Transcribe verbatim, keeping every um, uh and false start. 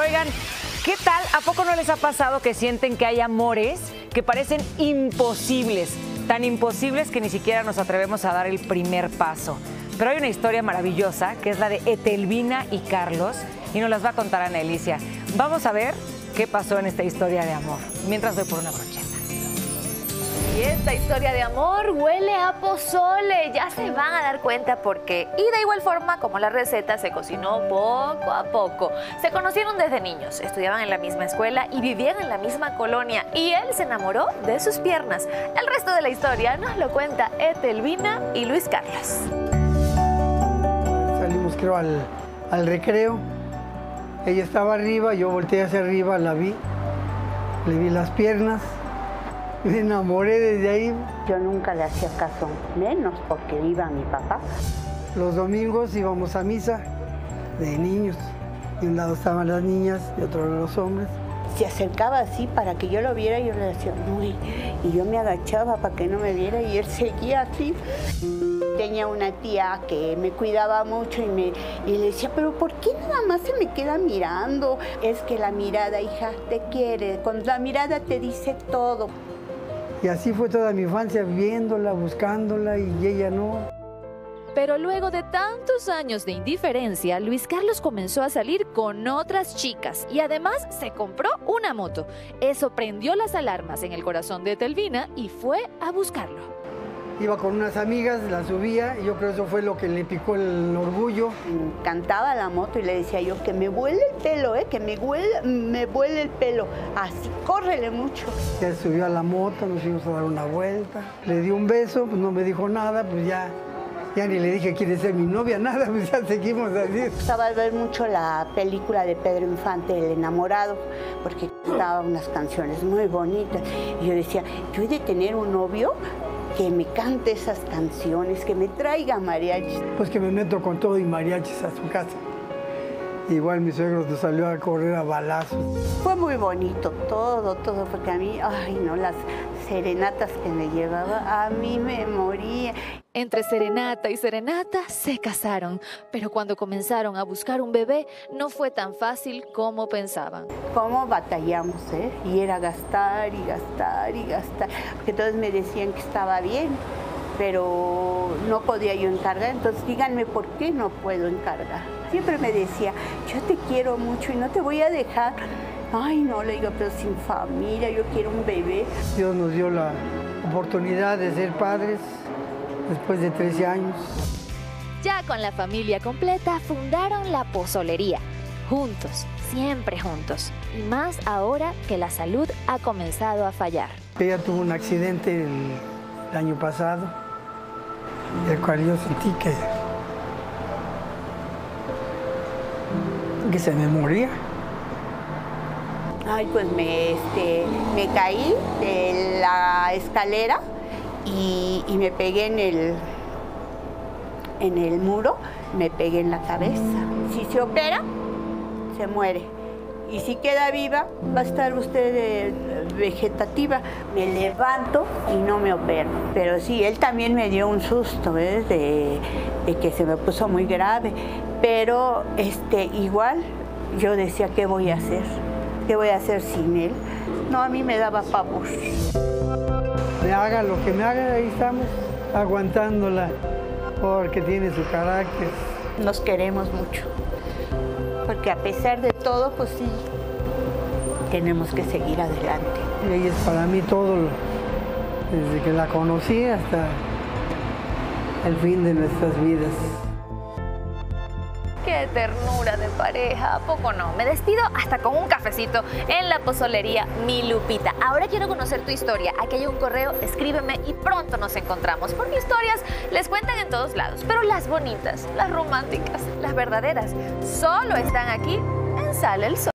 Oigan, ¿qué tal? ¿A poco no les ha pasado que sienten que hay amores que parecen imposibles? Tan imposibles que ni siquiera nos atrevemos a dar el primer paso. Pero hay una historia maravillosa que es la de Etelvina y Carlos y nos las va a contar Ana Alicia. Vamos a ver qué pasó en esta historia de amor. Mientras voy por una brocheta. Y esta historia de amor huele a pozole. Ya se van a dar cuenta porque, y de igual forma como la receta, se cocinó poco a poco. Se conocieron desde niños, estudiaban en la misma escuela y vivían en la misma colonia. Y él se enamoró de sus piernas. El resto de la historia nos lo cuenta Etelvina y Luis Carlos. Salimos, creo, al, al recreo. Ella estaba arriba, yo volteé hacia arriba, la vi. Le vi las piernas. Me enamoré desde ahí. Yo nunca le hacía caso, menos porque iba mi papá. Los domingos íbamos a misa de niños. De un lado estaban las niñas, de otro lado los hombres. Se acercaba así para que yo lo viera y yo le decía, uy. Y yo me agachaba para que no me viera y él seguía así. Tenía una tía que me cuidaba mucho y, me, y le decía, pero ¿por qué nada más se me queda mirando? Es que la mirada, hija, te quiere. Con la mirada te dice todo. Y así fue toda mi infancia, viéndola, buscándola, y ella no. Pero luego de tantos años de indiferencia, Luis Carlos comenzó a salir con otras chicas y además se compró una moto. Eso prendió las alarmas en el corazón de Etelvina y fue a buscarlo. Iba con unas amigas, la subía, y yo creo que eso fue lo que le picó el orgullo. Me encantaba la moto y le decía yo, que me huele el pelo, eh, que me huele, me huele el pelo, así, córrele mucho. Ya subió a la moto, nos fuimos a dar una vuelta, le di un beso, pues no me dijo nada, pues ya, ya ni le dije, ¿quieres ser mi novia? Nada, pues ya seguimos así. Me gustaba ver mucho la película de Pedro Infante, El Enamorado, porque cantaba unas canciones muy bonitas, y yo decía, yo he de tener un novio que me cante esas canciones, que me traiga mariachis. Pues que me meto con todo y mariachis a su casa. Igual mi suegro te salió a correr a balazos. Fue muy bonito todo, todo, porque a mí, ay no, las serenatas que me llevaba, a mí me moría. Entre serenata y serenata se casaron, pero cuando comenzaron a buscar un bebé no fue tan fácil como pensaban. ¿Cómo batallamos, eh? Y era gastar y gastar y gastar, porque todos me decían que estaba bien, pero no podía yo encargar, entonces díganme por qué no puedo encargar. Siempre me decía, yo te quiero mucho y no te voy a dejar. Ay, no, le digo, pero sin familia, yo quiero un bebé. Dios nos dio la oportunidad de ser padres después de trece años. Ya con la familia completa fundaron la Pozolería. Juntos, siempre juntos. Y más ahora que la salud ha comenzado a fallar. Ella tuvo un accidente el... el año pasado, el cual yo sentí que, que se me moría. Ay, pues me, este, me caí de la escalera y, y me pegué en el, en el muro, me pegué en la cabeza. Si se opera, se muere. Y si queda viva, va a estar usted vegetativa. Me levanto y no me opero. Pero sí, él también me dio un susto, ¿ves? De, de que se me puso muy grave. Pero este, igual yo decía, ¿qué voy a hacer? ¿Qué voy a hacer sin él? No, a mí me daba pavor. Me haga lo que me haga, ahí estamos, aguantándola, porque tiene su carácter. Nos queremos mucho. Porque a pesar de todo, pues sí, tenemos que seguir adelante. Ella es para mí todo, lo, desde que la conocí hasta el fin de nuestras vidas. ¡Qué ternura de pareja! ¿A poco no? Me despido hasta con un cafecito en la Pozolería Mi Lupita. Ahora quiero conocer tu historia. Aquí hay un correo, escríbeme y pronto nos encontramos. Porque historias les cuentan en todos lados, pero las bonitas, las románticas, las verdaderas, solo están aquí en Sale el Sol.